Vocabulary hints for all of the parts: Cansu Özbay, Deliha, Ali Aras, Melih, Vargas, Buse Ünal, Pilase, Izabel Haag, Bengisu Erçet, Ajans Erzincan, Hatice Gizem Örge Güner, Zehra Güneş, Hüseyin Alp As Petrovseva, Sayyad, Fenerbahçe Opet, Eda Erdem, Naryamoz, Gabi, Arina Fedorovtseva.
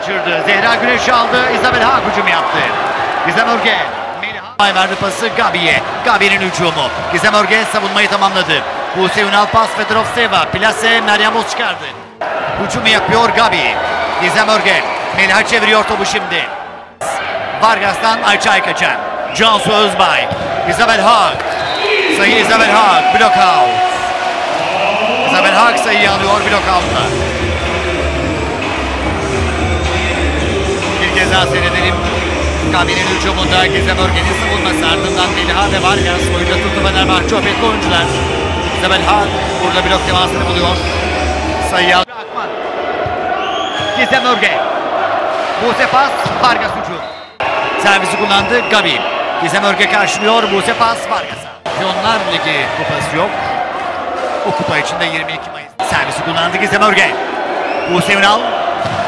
kaçırdı. Zehra Güneş aldı. Izabel Haag hücum yaptı. Gizem Örge. Melih verdi pası Gabi'ye. Gabi'nin hücumu. Gizem Örge savunmayı tamamladı. Hüseyin Alp As Petrovseva. Pilase, Naryamoz çıkardı. Hücumu yapıyor Gabi. Gizem Örge. Melih çeviriyor topu şimdi. Vargas'tan Ayça Aykaç'a. Cansu Özbay. Izabel Haag. Sayı Izabel Haag. Block out. Izabel Haag sayıyı alıyor block out'la. Bir kez daha seyredelim. Gabi'nin hücumunda Gizem Örge'nin savunması ardından Deliha ve Vargas boyunca tuttu Fenerbahçe öpetli oyuncular. Izabel Haag burada blok temasını buluyor. Sayyad. Gizem Örge. Buse pas. Vargas ucu. Servisi kullandı Gabi. Gizem Örge karşılıyor. Buse pas. Vargas'a. Şampiyonlar Ligi kupası yok. O kupa içinde 22 Mayıs. Servisi kullandı Gizem Örge. Buse Ünal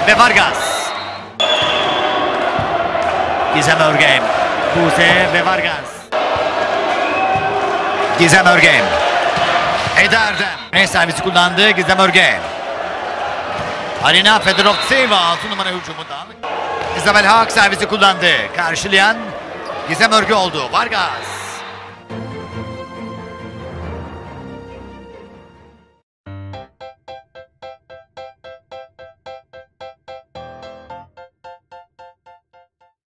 ve Vargas. Gizem Örge. Buse ve Vargas. Gizem Örge. Eda Erdem. Servisi kullandı Gizem Örge. Arina Fedorovtseva 6 numara hücumunda. Izabel Haag servisi kullandı. Karşılayan Gizem Örge oldu. Vargas.